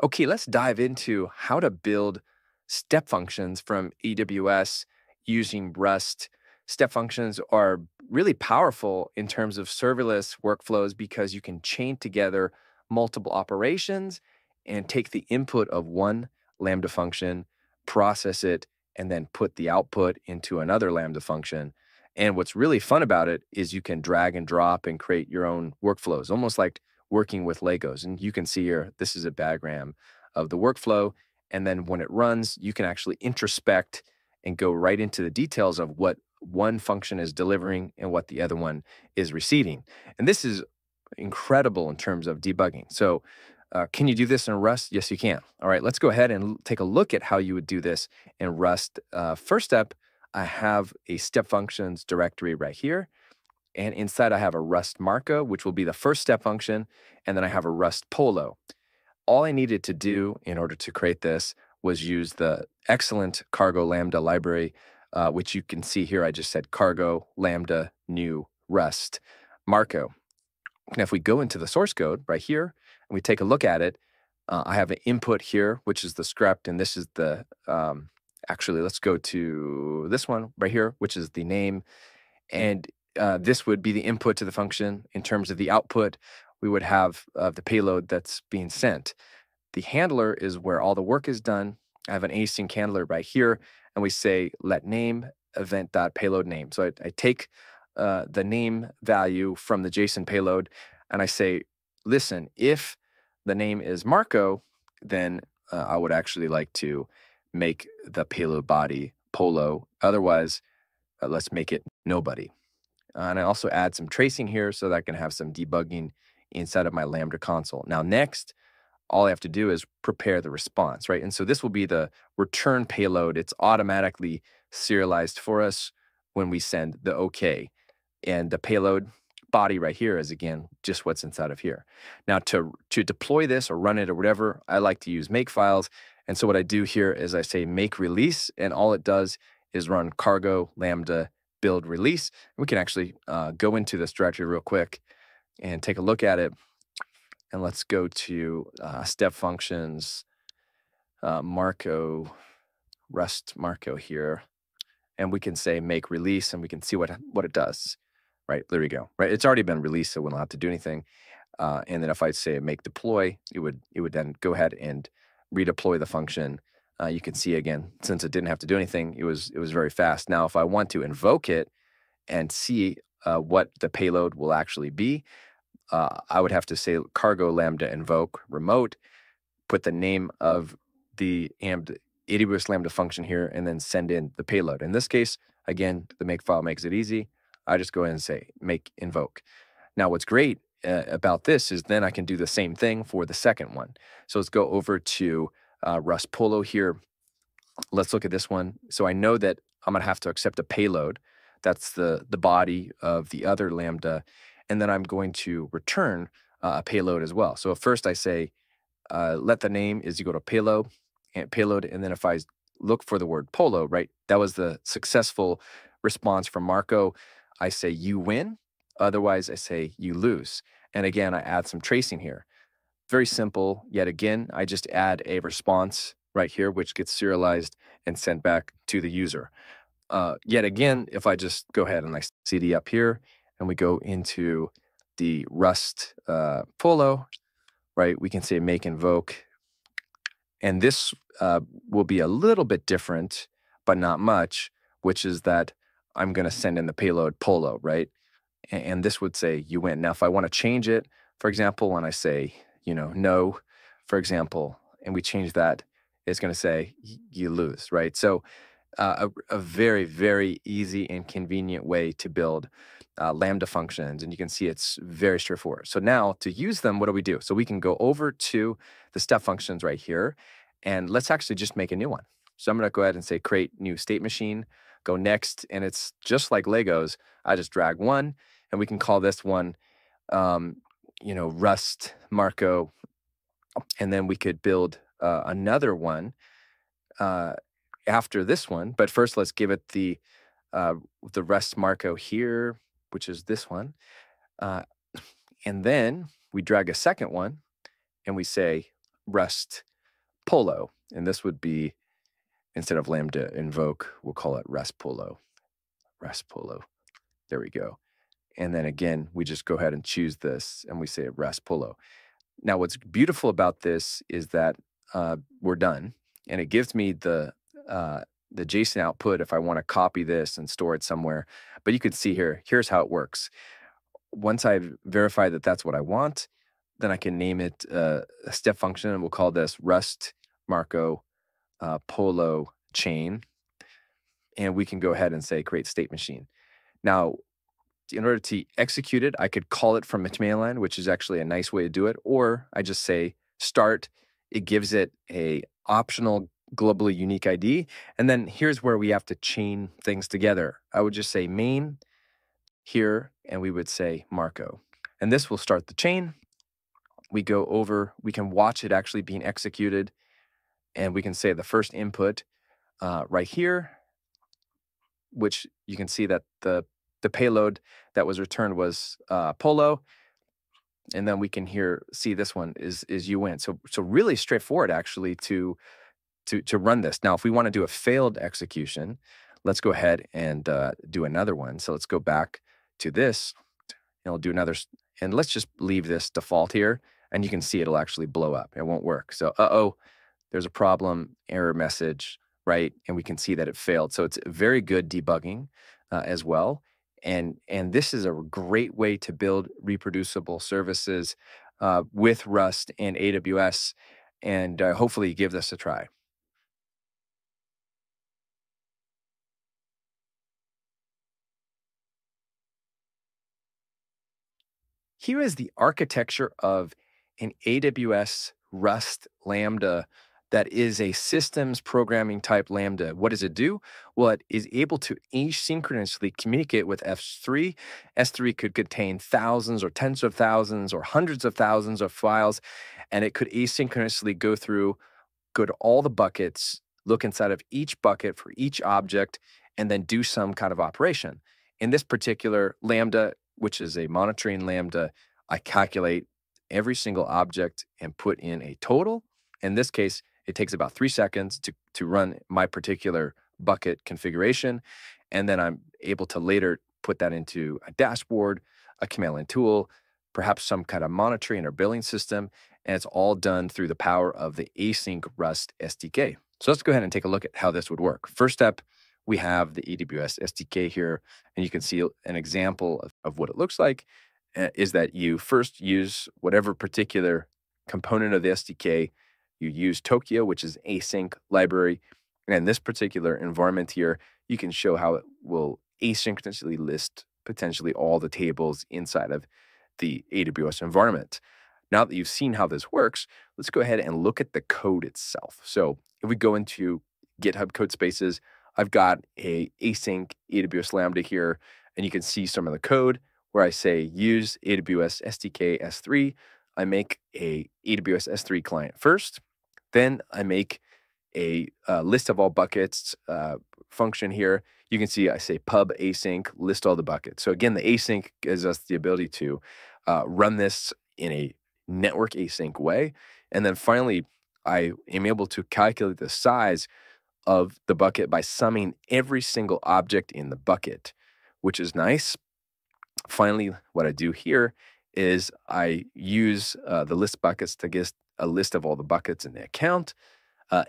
Okay, let's dive into how to build step functions from AWS using Rust. Step functions are really powerful in terms of serverless workflows because you can chain together multiple operations and take the input of one Lambda function, process it, and then put the output into another Lambda function. And what's really fun about it is you can drag and drop and create your own workflows, almost like working with Legos. And you can see here, this is a diagram of the workflow. And then when it runs, you can actually introspect and go right into the details of what one function is delivering and what the other one is receiving. And this is incredible in terms of debugging. So can you do this in Rust? Yes, you can. All right, let's go ahead and take a look at how you would do this in Rust. First step, I have a step functions directory right here. And inside I have a Rust Marco, which will be the first step function. And then I have a Rust Polo. All I needed to do in order to create this was use the excellent Cargo Lambda library, which you can see here. I just said Cargo Lambda new Rust Marco. Now, if we go into the source code right here and we take a look at it, I have an input here, which is the script. And this is the, actually, let's go to this one right here, which is the name. And this would be the input to the function. In terms of the output, we would have the payload that's being sent. The handler is where all the work is done. I have an async handler right here, and we say let name event.payload name. So I take the name value from the JSON payload, and I say, listen, if the name is Marco, then I would actually like to make the payload body Polo. Otherwise, let's make it nobody. And I also add some tracing here so that I can have some debugging inside of my Lambda console. Now next, all I have to do is prepare the response, right? And so this will be the return payload. It's automatically serialized for us when we send the OK. And the payload body right here is, again, just what's inside of here. Now to deploy this or run it or whatever, I like to use make files. And so what I do here is I say make release, and all it does is run cargo lambda build release. We can actually go into this directory real quick and take a look at it. And let's go to step functions, Marco, Rust Marco here. And we can say make release, and we can see what it does. Right, there we go. Right, it's already been released, so we don't have to do anything. And then if I say make deploy, it would then go ahead and redeploy the function. You can see again, since it didn't have to do anything, it was very fast. Now, if I want to invoke it and see what the payload will actually be, I would have to say cargo lambda invoke remote, put the name of the AWS Lambda function here, and then send in the payload. In this case, again, the make file makes it easy. I just go ahead and say make invoke. Now, what's great about this is then I can do the same thing for the second one. So let's go over to Rust Polo here. Let's look at this one. So I know that I'm going to have to accept a payload. That's the body of the other Lambda. And then I'm going to return a payload as well. So first I say, let the name is equal to payload. And then if I look for the word Polo, right, that was the successful response from Marco. I say you win. Otherwise I say you lose. And again, I add some tracing here. Very simple. Yet again, I just add a response right here, which gets serialized and sent back to the user. Yet again, if I just go ahead and I CD up here, and we go into the Rust Polo, right? We can say make invoke. And this will be a little bit different, but not much, which is that I'm going to send in the payload Polo, right? And this would say you win. Now, if I want to change it, for example, when I say, you know, no, for example, and we change that, it's going to say you lose, right? So a very, very easy and convenient way to build Lambda functions. And you can see it's very straightforward. So now to use them, what do we do? So we can go over to the step functions right here, and let's actually just make a new one. So I'm going to go ahead and say create new state machine, go next. And it's just like Legos. I just drag one, and we can call this one, you know, Rust Marco. And then we could build another one after this one. But first, let's give it the Rust Marco here, which is this one. And then we drag a second one, and we say Rust polo. And this would be, instead of Lambda invoke, we'll call it Rust polo. Rust polo. There we go. And then again, we just go ahead and choose this and we say Rust polo. Now, what's beautiful about this is that we're done. And it gives me the JSON output if I want to copy this and store it somewhere. But you can see here, here's how it works. Once I've verified that that's what I want, then I can name it a step function, and we'll call this Rust Marco Polo Chain. And we can go ahead and say create state machine. Now, in order to execute it, I could call it from a command line, which is actually a nice way to do it, or I just say start. It gives it a optional globally unique ID. And then here's where we have to chain things together. I would just say main here, and we would say Marco. And this will start the chain. We go over, we can watch it actually being executed, and we can say the first input right here, which you can see that the payload that was returned was Polo. And then we can here see this one is UN. So really straightforward actually to run this. Now, if we want to do a failed execution, let's go ahead and do another one. So let's go back to this, and I'll do another, and let's just leave this default here, and you can see it'll actually blow up. It won't work. So, uh-oh, there's a problem, error message, right? And we can see that it failed. So it's very good debugging as well. And this is a great way to build reproducible services with Rust and AWS, and hopefully give this a try. Here is the architecture of an AWS Rust Lambda that is a systems programming type Lambda. What does it do? Well, it is able to asynchronously communicate with S3. S3 could contain thousands or tens of thousands or hundreds of thousands of files, and it could asynchronously go through, go to all the buckets, look inside of each bucket for each object, and then do some kind of operation. In this particular Lambda, which is a monitoring Lambda, I calculate every single object and put in a total. In this case, it takes about 3 seconds to run my particular bucket configuration. And then I'm able to later put that into a dashboard, a command line tool, perhaps some kind of monitoring or billing system. And it's all done through the power of the async Rust SDK. So let's go ahead and take a look at how this would work. First up, we have the AWS SDK here, and you can see an example of what it looks like, is that you first use whatever particular component of the SDK. You use Tokio, which is async library, and in this particular environment here, you can show how it will asynchronously list potentially all the tables inside of the AWS environment. Now that you've seen how this works, let's go ahead and look at the code itself. So if we go into GitHub code spaces, I've got a async AWS Lambda here, and you can see some of the code where I say use AWS SDK S3. I make a AWS S3 client first, then I make a list of all buckets function here. You can see I say pub async, list all the buckets. So again, the async gives us the ability to run this in a network async way. And then finally, I am able to calculate the size of the bucket by summing every single object in the bucket, which is nice. Finally, what I do here is I use the list buckets to get a list of all the buckets in the account,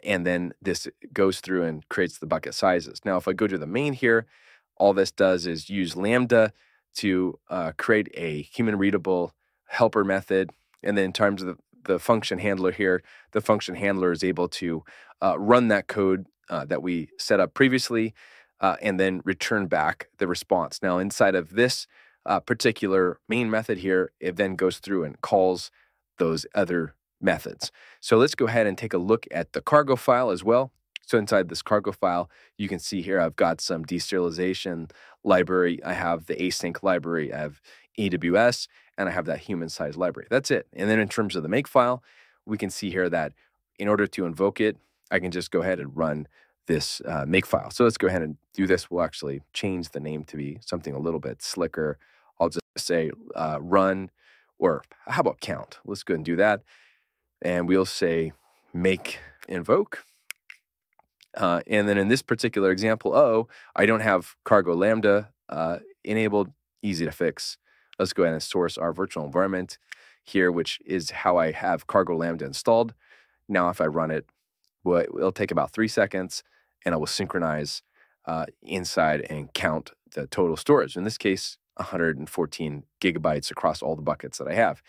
and then this goes through and creates the bucket sizes. Now, if I go to the main here, all this does is use Lambda to create a human-readable helper method, and then in terms of the function handler here, the function handler is able to run that code that we set up previously, and then return back the response. Now, inside of this particular main method here, it then goes through and calls those other methods. So let's go ahead and take a look at the cargo file as well. So inside this cargo file, you can see here I've got some deserialization library, I have the async library, I have AWS, and I have that human-sized library. That's it. And then in terms of the make file, we can see here that in order to invoke it, I can just go ahead and run this make file. So let's go ahead and do this. We'll actually change the name to be something a little bit slicker. I'll just say run, or how about count? Let's go ahead and do that. and we'll say make invoke. And then in this particular example, oh, I don't have Cargo Lambda enabled, easy to fix. Let's go ahead and source our virtual environment here, which is how I have Cargo Lambda installed. Now, if I run it, well, it'll take about 3 seconds, and I will synchronize inside and count the total storage. In this case, 114 gigabytes across all the buckets that I have.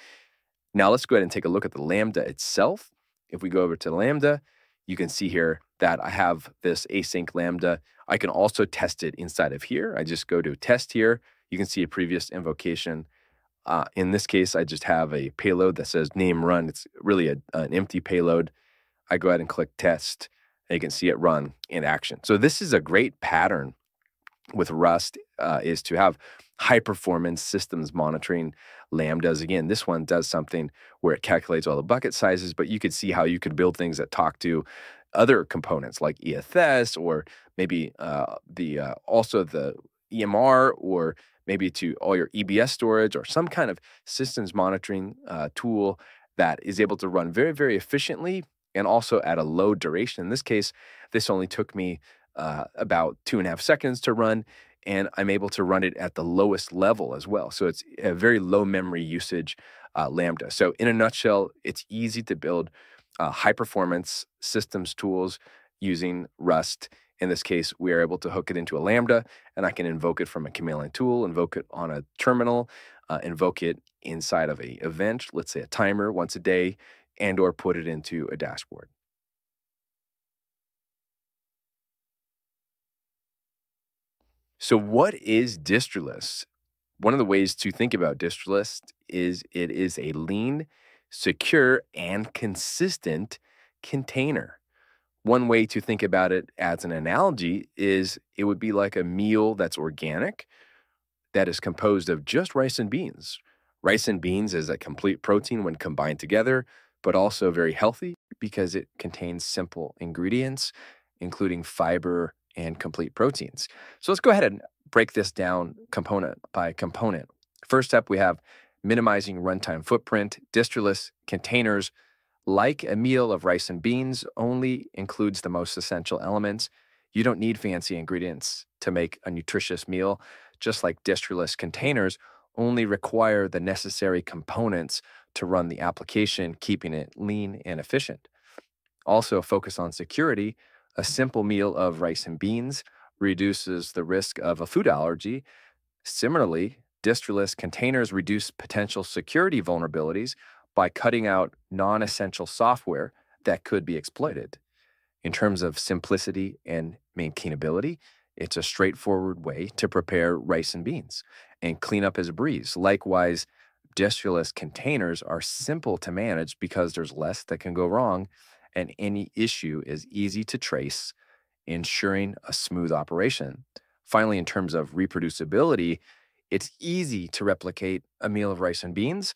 Now, let's go ahead and take a look at the Lambda itself. If we go over to Lambda, you can see here that I have this async Lambda. I can also test it inside of here. I just go to test here. You can see a previous invocation. In this case, I just have a payload that says name run. It's really an empty payload. I go ahead and click test, and you can see it run in action. So this is a great pattern with Rust, is to have high-performance systems monitoring Lambdas. Again, this one does something where it calculates all the bucket sizes, but you could see how you could build things that talk to other components like EFS, or maybe also the EMR, or maybe to all your EBS storage, or some kind of systems monitoring tool that is able to run very, very efficiently and also at a low duration. In this case, this only took me about 2.5 seconds to run, and I'm able to run it at the lowest level as well. So it's a very low memory usage Lambda. So in a nutshell, it's easy to build high performance systems tools using Rust. In this case, we are able to hook it into a Lambda, and I can invoke it from a command line tool, invoke it on a terminal, invoke it inside of an event, let's say a timer once a day, and or put it into a dashboard. So what is Distroless? One of the ways to think about Distroless is it is a lean, secure, and consistent container. One way to think about it as an analogy is it would be like a meal that's organic, that is composed of just rice and beans. Rice and beans is a complete protein when combined together, but also very healthy because it contains simple ingredients, including fiber and complete proteins. So let's go ahead and break this down component by component. First up, we have minimizing runtime footprint. Distroless containers, like a meal of rice and beans, only includes the most essential elements. You don't need fancy ingredients to make a nutritious meal, just like Distroless containers only require the necessary components to run the application, keeping it lean and efficient. Also, focus on security. A simple meal of rice and beans reduces the risk of a food allergy. Similarly, Distroless containers reduce potential security vulnerabilities by cutting out non-essential software that could be exploited. In terms of simplicity and maintainability, it's a straightforward way to prepare rice and beans, and cleanup is a breeze. Likewise, Distroless containers are simple to manage because there's less that can go wrong, and any issue is easy to trace, ensuring a smooth operation. Finally, in terms of reproducibility, it's easy to replicate a meal of rice and beans.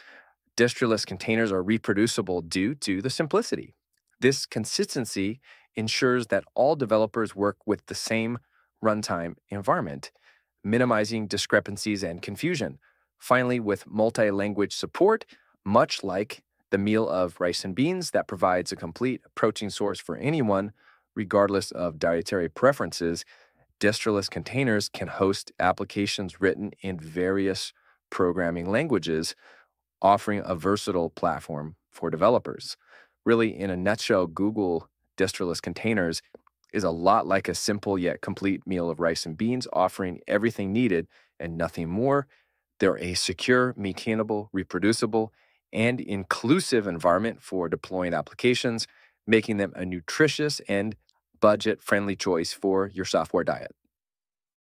Distroless containers are reproducible due to the simplicity. This consistency ensures that all developers work with the same runtime environment, minimizing discrepancies and confusion. Finally, with multi-language support, much like the meal of rice and beans that provides a complete protein source for anyone, regardless of dietary preferences, Distroless containers can host applications written in various programming languages, offering a versatile platform for developers. Really, in a nutshell, Google Distroless containers is a lot like a simple yet complete meal of rice and beans, offering everything needed and nothing more. They're a secure, maintainable, reproducible, and inclusive environment for deploying applications, making them a nutritious and budget-friendly choice for your software diet.